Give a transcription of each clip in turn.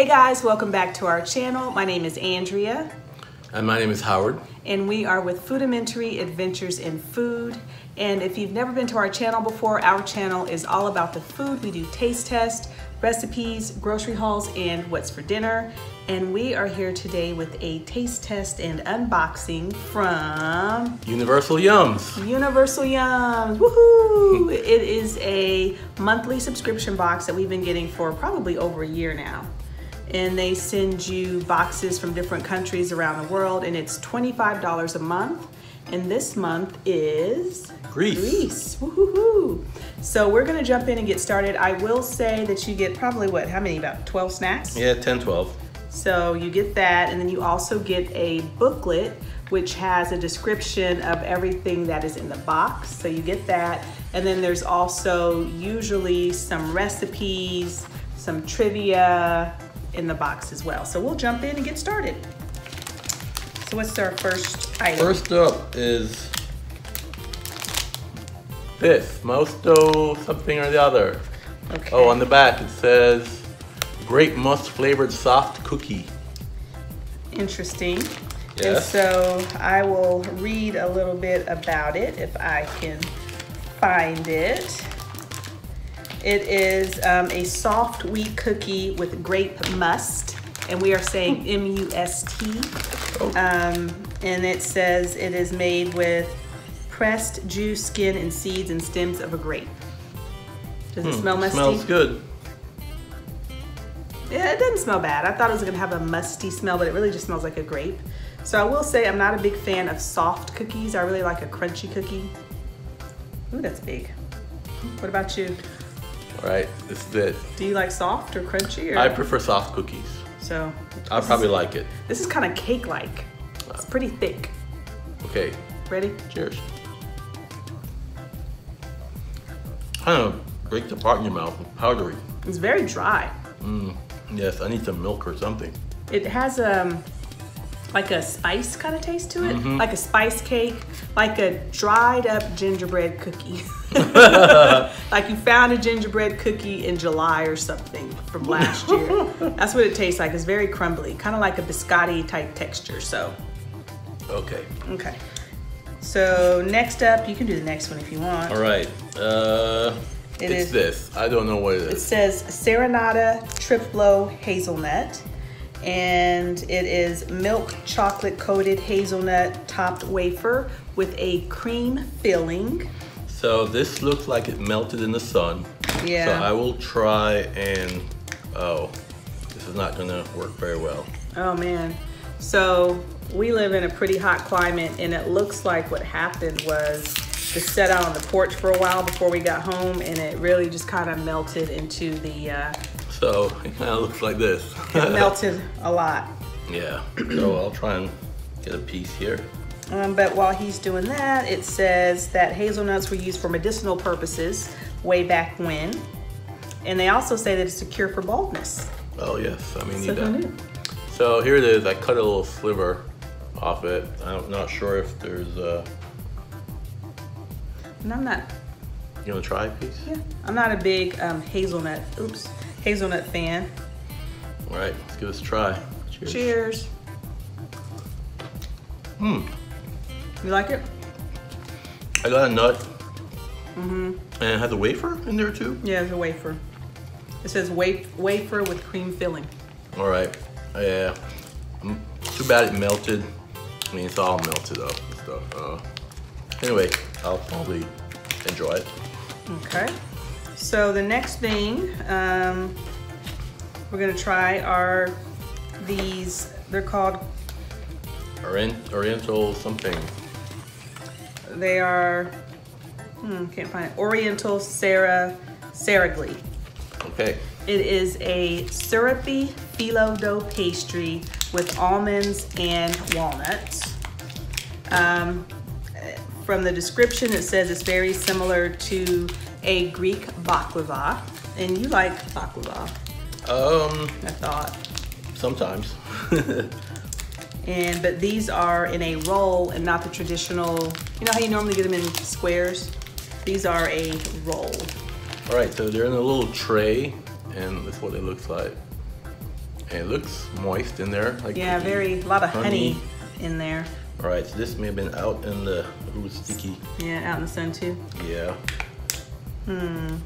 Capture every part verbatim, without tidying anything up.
Hey guys, welcome back to our channel. My name is Andrea. And my name is Howard. And we are with Foodimentary Adventures in Food. And if you've never been to our channel before, our channel is all about the food. We do taste tests, recipes, grocery hauls, and what's for dinner. And we are here today with a taste test and unboxing from Universal Yums. Universal Yums, woohoo! It is a monthly subscription box that we've been getting for probably over a year now. And they send you boxes from different countries around the world, and it's twenty-five dollars a month. And this month is Greece. Greece. Woo-hoo-hoo. So we're gonna jump in and get started. I will say that you get probably what, how many, about twelve snacks? Yeah, ten, twelve. So you get that, and then you also get a booklet which has a description of everything that is in the box. So you get that. And then there's also usually some recipes, some trivia in the box as well. So we'll jump in and get started. So what's our first item? First up is this, Mosto something or the other. Okay. Oh, on the back it says grape must flavored soft cookie. Interesting. Yes. And so I will read a little bit about it if I can find it. It is um, a soft wheat cookie with grape must, and we are saying M U S T. Oh. Um, and it says it is made with pressed juice, skin, and seeds and stems of a grape. Does hmm. it smell musty? It smells good. Yeah, it doesn't smell bad. I thought it was gonna have a musty smell, but it really just smells like a grape. So I will say I'm not a big fan of soft cookies. I really like a crunchy cookie. Ooh, that's big. What about you? All right, this is it. Do you like soft or crunchy? Or? I prefer soft cookies. So I probably is, like it. This is kind of cake-like. It's pretty thick. Okay. Ready? Cheers. Kind of breaks apart in your mouth. It's powdery. It's very dry. Mm, yes, I need some milk or something. It has um, like a spice kind of taste to it, mm-hmm. like a spice cake, like a dried up gingerbread cookie. Like you found a gingerbread cookie in July or something from last year. That's what it tastes like. It's very crumbly, kind of like a biscotti type texture. So, okay. Okay. So next up, you can do the next one if you want. All right. Uh, it it's is, this. I don't know what it is. It says Serenata Triplo hazelnut, and it is milk chocolate coated hazelnut topped wafer with a cream filling. So this looks like it melted in the sun. Yeah. So I will try and, oh, this is not gonna work very well. Oh man. So we live in a pretty hot climate, and it looks like what happened was it sat out on the porch for a while before we got home, and it really just kind of melted into the. Uh, so it kind of looks like this. It melted a lot. Yeah, so I'll try and get a piece here. Um, but while he's doing that, it says that hazelnuts were used for medicinal purposes way back when. And they also say that it's a cure for baldness. Oh yes, I mean, so need that. Knew. So here it is, I cut a little sliver off it. I'm not sure if there's a... And I'm not... You wanna try a piece? Yeah, I'm not a big um, hazelnut, oops, hazelnut fan. All right, let's give this a try. Cheers. Cheers. Hmm. You like it? I got a nut. Mm-hmm. And it has a wafer in there too? Yeah, there's a wafer. It says waf wafer with cream filling. All right. Yeah. Too bad it melted. I mean, it's all melted up and stuff. Uh, anyway, I'll probably enjoy it. Okay. So the next thing um, we're gonna try are these. They're called Oriental something. They are, hmm, can't find it. Oriental Sarah Saragli. Okay. It is a syrupy phyllo dough pastry with almonds and walnuts. Um, from the description, it says it's very similar to a Greek baklava. And you like baklava? Um, I thought. Sometimes. And but these are in a roll and not the traditional, you know how you normally get them in squares? These are a roll. All right, so they're in a little tray, and that's what it looks like. It looks moist in there. Like yeah, cookie, very, a lot of honey, honey in there. All right, so this may have been out in the, ooh, sticky. Yeah, out in the sun too. Yeah. Hmm.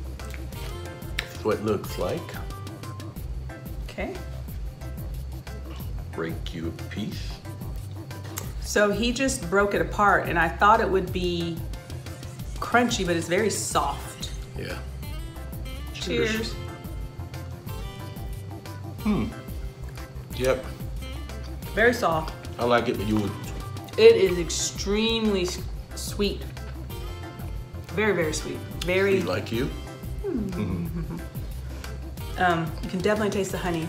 That's what it looks like. Okay. Break you a piece. So he just broke it apart and I thought it would be crunchy, but it's very soft. Yeah. Cheers. Cheers. Hmm. Yep. Very soft. I like it, but you would. It is extremely sweet. Very, very sweet. Very. Sweet like you. Mm-hmm. um, you can definitely taste the honey,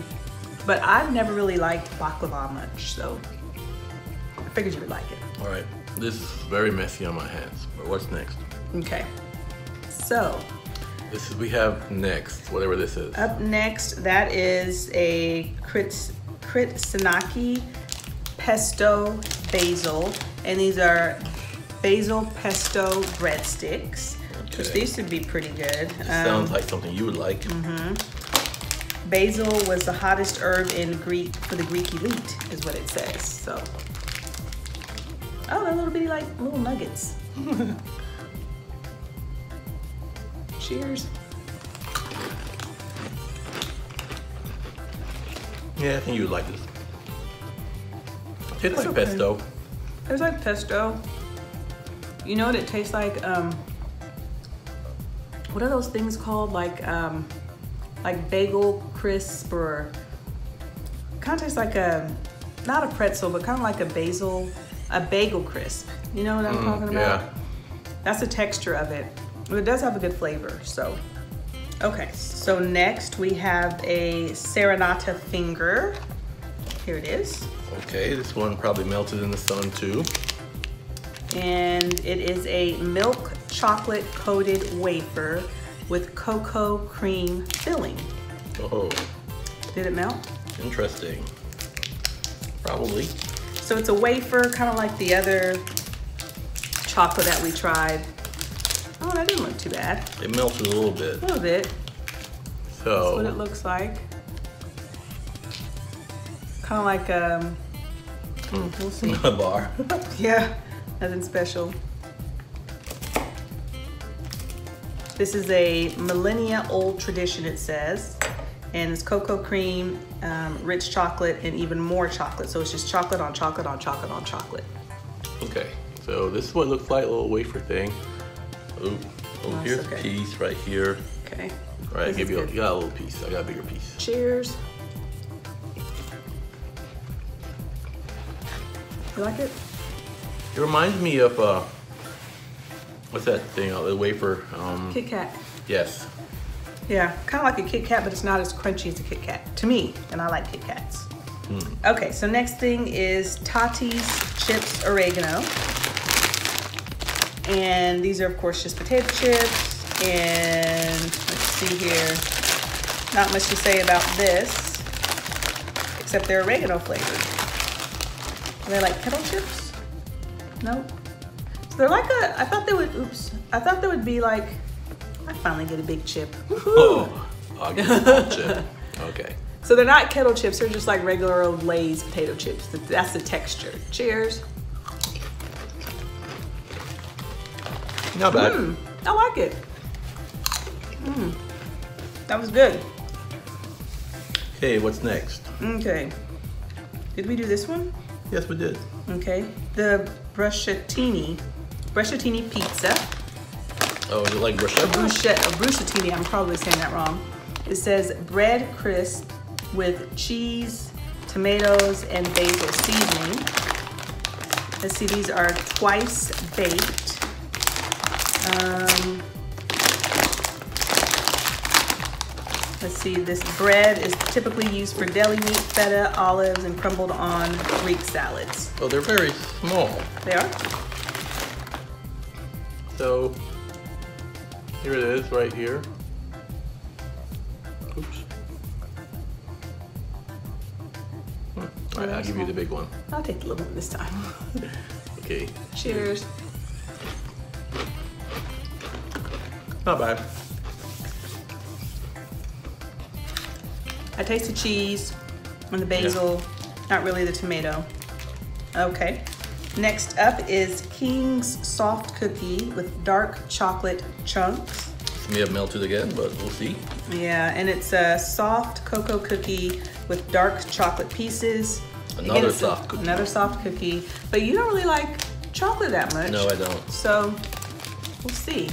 but I've never really liked baklava much, so I figured you would like it. All right. This is very messy on my hands, but what's next? Okay. So. This is, we have next, whatever this is. Up next, that is a Krits, Kritsanaki pesto basil. And these are basil pesto breadsticks, okay. Which these should be pretty good. Um, sounds like something you would like. Mm-hmm. Basil was the hottest herb in Greek, for the Greek elite, is what it says, so. Oh, they're little bitty like little nuggets. Cheers. Yeah, I think you would like this. It tastes like okay. pesto. It's like pesto. You know what it tastes like? Um, what are those things called? Like, um, like bagel crisp, or kind of tastes like a, not a pretzel, but kind of like a basil, a bagel crisp. You know what I'm mm, talking about? Yeah. That's the texture of it. Well, it does have a good flavor, so. Okay, so next we have a Serenata finger. Here it is. Okay, this one probably melted in the sun too. And it is a milk chocolate coated wafer with cocoa cream filling. Oh. Did it melt? Interesting. Probably. So it's a wafer, kind of like the other chocolate that we tried. Oh, that didn't look too bad. It melted a little bit. A little bit. So. That's what it looks like. Kind of like um, mm, we'll see. A bar. Yeah, nothing special. This is a millennia old tradition, it says. And it's cocoa cream, um, rich chocolate, and even more chocolate. So it's just chocolate on chocolate on chocolate on chocolate. Okay, so this is what it looks like, a little wafer thing. Oh, oh nice, here's okay. a piece right here. Okay. All right, I give you a, you got a little piece. I got a bigger piece. Cheers. You like it? It reminds me of, uh, what's that thing, uh, the wafer? Um, Kit Kat. Yes. Yeah, kind of like a Kit Kat, but it's not as crunchy as a Kit Kat, to me, and I like Kit Kats. Hmm. Okay, so next thing is Tati's Chips Oregano. And these are, of course, just potato chips. And let's see here. Not much to say about this, except they're oregano flavored. Are they like kettle chips? Nope. So they're like a, I thought they would, oops. I thought they would be like, I finally get a big chip. Oh, I get a small chip. Okay. So they're not kettle chips. They're just like regular old Lay's potato chips. That's the texture. Cheers. Not bad. Mm, I like it. Mm, that was good. Hey, what's next? Okay. Did we do this one? Yes, we did. Okay. The bruschettini, bruschettini pizza. Oh, is it like bruschetta? Bruschetta, bruschettini. I'm probably saying that wrong. It says bread crisp with cheese, tomatoes, and basil seasoning. Let's see. These are twice baked. Um, let's see, this bread is typically used for deli meat, feta, olives, and crumbled on Greek salads. Oh, they're very small. They are? So, here it is right here. Oops. Hmm. All right, I'll give you the big one. I'll take the little one this time. Okay. Cheers. Not bad. I taste the cheese. and the basil, yeah. Not really the tomato. Okay. Next up is King's Soft Cookie with dark chocolate chunks. May have melted again, but we'll see. Yeah, and it's a soft cocoa cookie with dark chocolate pieces. Another again, soft cookie. Another soft cookie. But you don't really like chocolate that much. No, I don't. So, we'll see.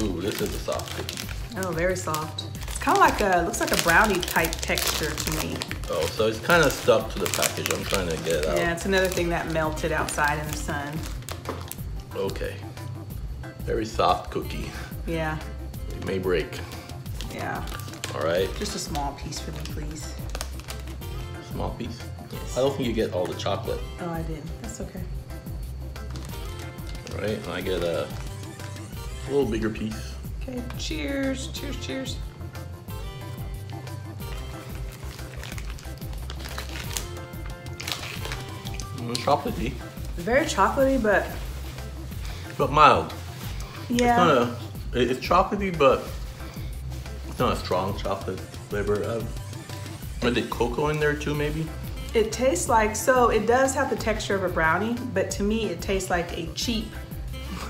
Ooh, this is a soft cookie. Oh, very soft. It's kind of like a, looks like a brownie type texture to me. Oh, so it's kind of stuck to the package. I'm trying to get it out. Yeah, it's another thing that melted outside in the sun. Okay. Very soft cookie. Yeah. It may break. Yeah. All right. Just a small piece for me, please. Small piece? Yes. I don't think you get all the chocolate. Oh, I did. That's okay. All right, and I get a little bigger piece. Okay, cheers, cheers, cheers. Mm, chocolatey. Very chocolatey, but... But mild. Yeah. It's, not a, it's chocolatey, but it's not a strong chocolate flavor. Um, but did cocoa in there too, maybe? It tastes like, so it does have the texture of a brownie, but to me it tastes like a cheap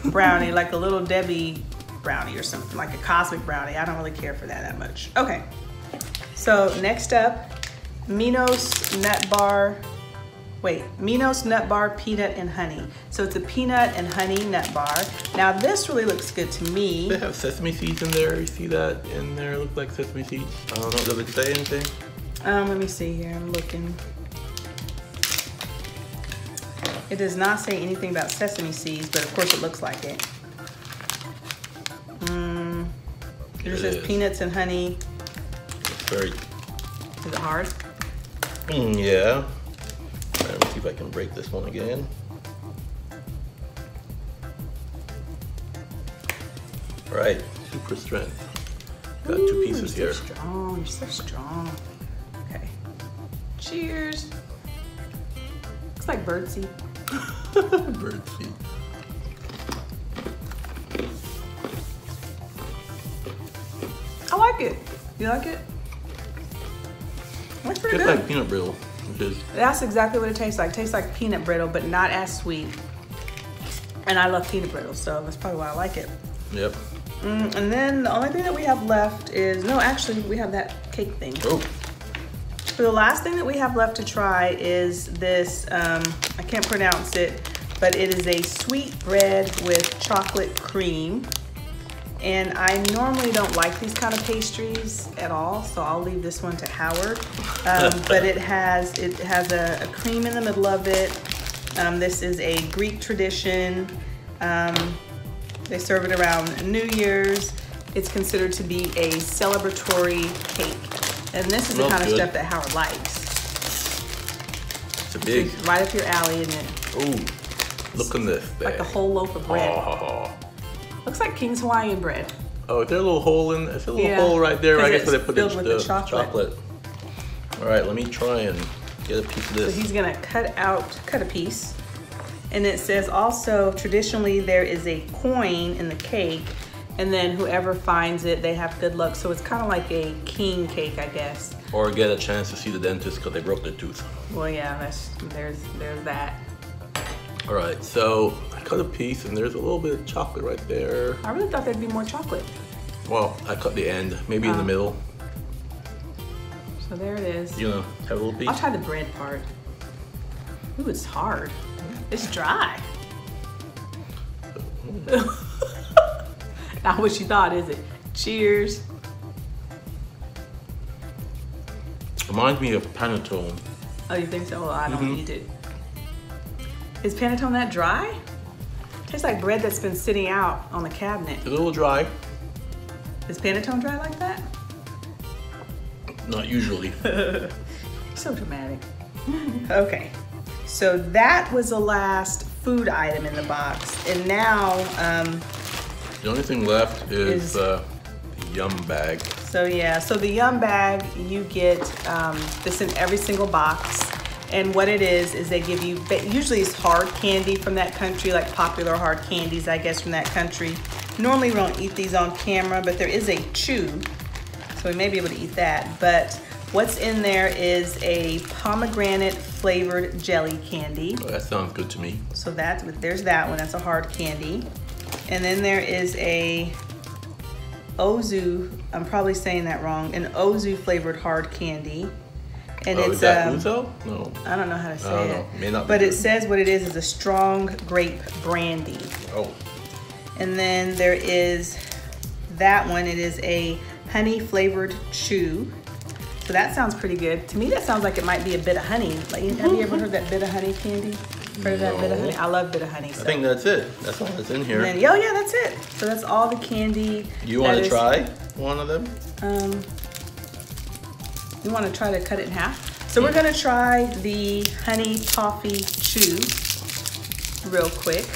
brownie, like a Little Debbie brownie or something, like a cosmic brownie. I don't really care for that that much. Okay, so next up, Minos Nut Bar. Wait, Minos Nut Bar Peanut and Honey. So it's a peanut and honey nut bar. Now this really looks good to me. They have sesame seeds in there. You see that in there? It looks like sesame seeds. I don't know, does it say anything? Um, let me see here, I'm looking. It does not say anything about sesame seeds, but of course it looks like it. Mm, it, it says is. Peanuts and honey. It's very... Is it hard? Mm, yeah. Let's see if I can break this one again. All right, super strength. Got Ooh, two pieces you're so here. Strong. You're so strong. Okay. Cheers. Looks like birdseed. Birdseed. I like it. You like it? That's pretty good. It's like peanut brittle. Is. That's exactly what it tastes like. It tastes like peanut brittle, but not as sweet. And I love peanut brittle, so that's probably why I like it. Yep. Mm, and then the only thing that we have left is, no, actually, we have that cake thing. Oh. So the last thing that we have left to try is this, um, I can't pronounce it, but it is a sweet bread with chocolate cream. And I normally don't like these kind of pastries at all, so I'll leave this one to Howard. Um, but it has it has a, a cream in the middle of it. Um, this is a Greek tradition. Um, they serve it around New Year's. It's considered to be a celebratory cake. And this is the kind good. of stuff that Howard likes. It's a big. It's right up your alley, isn't it? Ooh, look at this thing. Like the whole loaf of bread. Oh. Looks like King's Hawaiian bread. Oh, there's a little hole in it's a little yeah, hole right there. I guess where they put the, the chocolate. chocolate. All right, let me try and get a piece of this. So he's gonna cut out, cut a piece, and it says also traditionally there is a coin in the cake, and then whoever finds it, they have good luck. So it's kind of like a king cake, I guess. Or get a chance to see the dentist because they broke their tooth. Well, yeah, that's there's there's that. All right, so I cut a piece and there's a little bit of chocolate right there. I really thought there'd be more chocolate. Well, I cut the end, maybe um, in the middle. So there it is. You know, have a little piece? I'll try the bread part. Ooh, it's hard. It's dry. Not what you thought, is it? Cheers. Reminds me of Panettone. Oh, you think so? Well, I don't mm-hmm. eat it. Is Panettone that dry? Tastes like bread that's been sitting out on the cabinet. It's a little dry. Is Panettone dry like that? Not usually. So dramatic. Okay, so that was the last food item in the box. And now... Um, the only thing left is, is uh, the Yum bag. So yeah, so the Yum bag, you get um, this in every single box. And what it is, is they give you, usually it's hard candy from that country, like popular hard candies, I guess, from that country. Normally we don't eat these on camera, but there is a chew, so we may be able to eat that. But What's in there is a pomegranate flavored jelly candy. Oh, that sounds good to me. So that's, there's that one, that's a hard candy. And then there is a Ozu, I'm probably saying that wrong, an Ozu flavored hard candy. And oh, it's, is that um, Uzo? No. I don't know how to say I don't it. Know. May not but be it good. Says what it is is a strong grape brandy. Oh. And then there is that one. It is a honey flavored chew. So that sounds pretty good. To me, that sounds like it might be a bit of honey. Like, have you ever heard that bit of honey candy? Heard no. that bit of honey? I love bit of honey. So. I think that's it. That's all that's in here. And then, oh yeah, that's it. So that's all the candy. You want to try one of them? Um. You want to try to cut it in half. So we're gonna try the honey toffee chew real quick.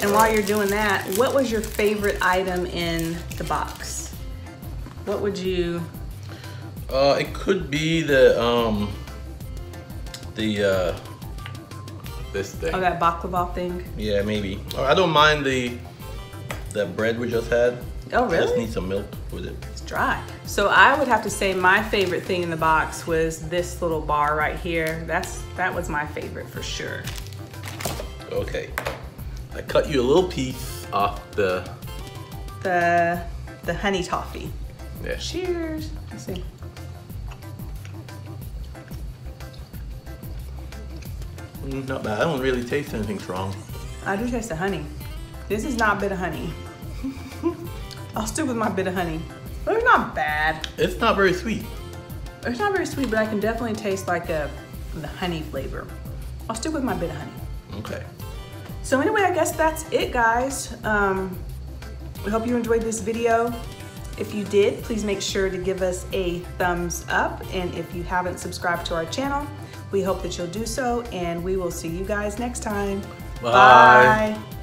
And while you're doing that, what was your favorite item in the box? What would you? Uh, it could be the um, the uh, this thing. Oh, that baklava thing. Yeah, maybe. I don't mind the the bread we just had. Oh really? I just need some milk with it. It's dry. So I would have to say my favorite thing in the box was this little bar right here. That's that was my favorite for sure. Okay. I cut you a little piece off the the the honey toffee. Yeah. Cheers. Let's see. Mm, not bad. I don't really taste anything strong. I do taste the honey. This is not a bit of honey. I'll stick with my bit of honey. But it's not bad. It's not very sweet. It's not very sweet, but I can definitely taste like a the honey flavor. I'll stick with my bit of honey. Okay. So anyway, I guess that's it, guys. Um, we hope you enjoyed this video. If you did, please make sure to give us a thumbs up. And if you haven't subscribed to our channel, we hope that you'll do so. And we will see you guys next time. Bye. Bye.